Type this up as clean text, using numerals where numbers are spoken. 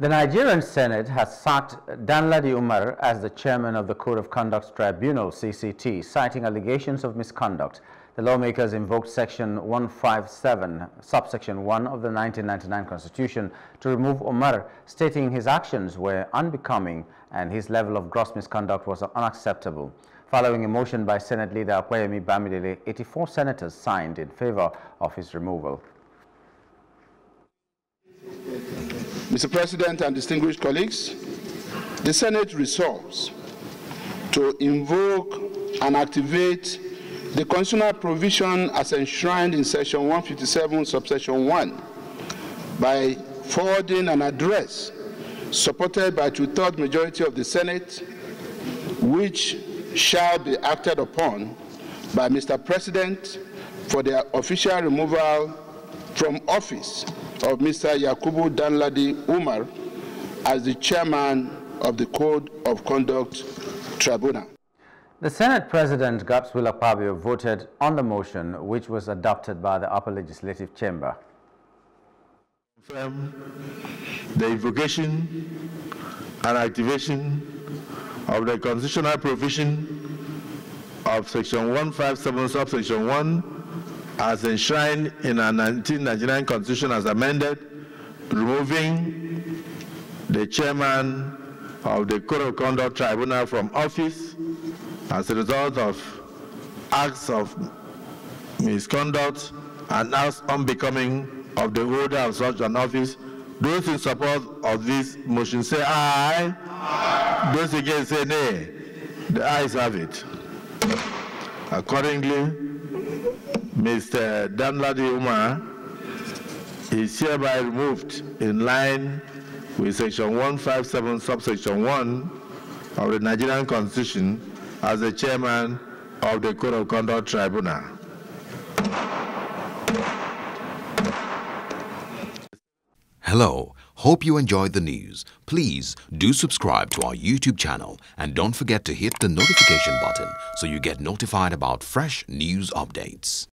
The Nigerian Senate has sacked Danladi Umar as the chairman of the Code of Conduct Tribunal, CCT, citing allegations of misconduct. The lawmakers invoked Section 157, subsection 1 of the 1999 Constitution to remove Umar, stating his actions were unbecoming and his level of gross misconduct was unacceptable. Following a motion by Senate leader Opeyemi Bamidele, 84 senators signed in favor of his removal. Mr. President and distinguished colleagues, the Senate resolves to invoke and activate the constitutional provision as enshrined in Section 157, subsection 1, by forwarding an address supported by two-thirds majority of the Senate, which shall be acted upon by Mr. President for the official removal from office of Mr. Yakubu Danladi Umar as the chairman of the Code of Conduct Tribunal. The Senate President Gabsu Lapawio voted on the motion, which was adopted by the upper legislative chamber. The invocation and activation of the constitutional provision of Section 157, subsection 1, as enshrined in our 1999 Constitution as amended, removing the chairman of the Code of Conduct Tribunal from office as a result of acts of misconduct and acts unbecoming of the holder of such an office. Those in support of this motion say aye. Aye. Those against say nay. The ayes have it. Accordingly, Mr. Danladi Umar is hereby removed in line with Section 157, subsection 1 of the Nigerian Constitution as the chairman of the Code of Conduct Tribunal. Hello, hope you enjoyed the news. Please do subscribe to our YouTube channel and don't forget to hit the notification button so you get notified about fresh news updates.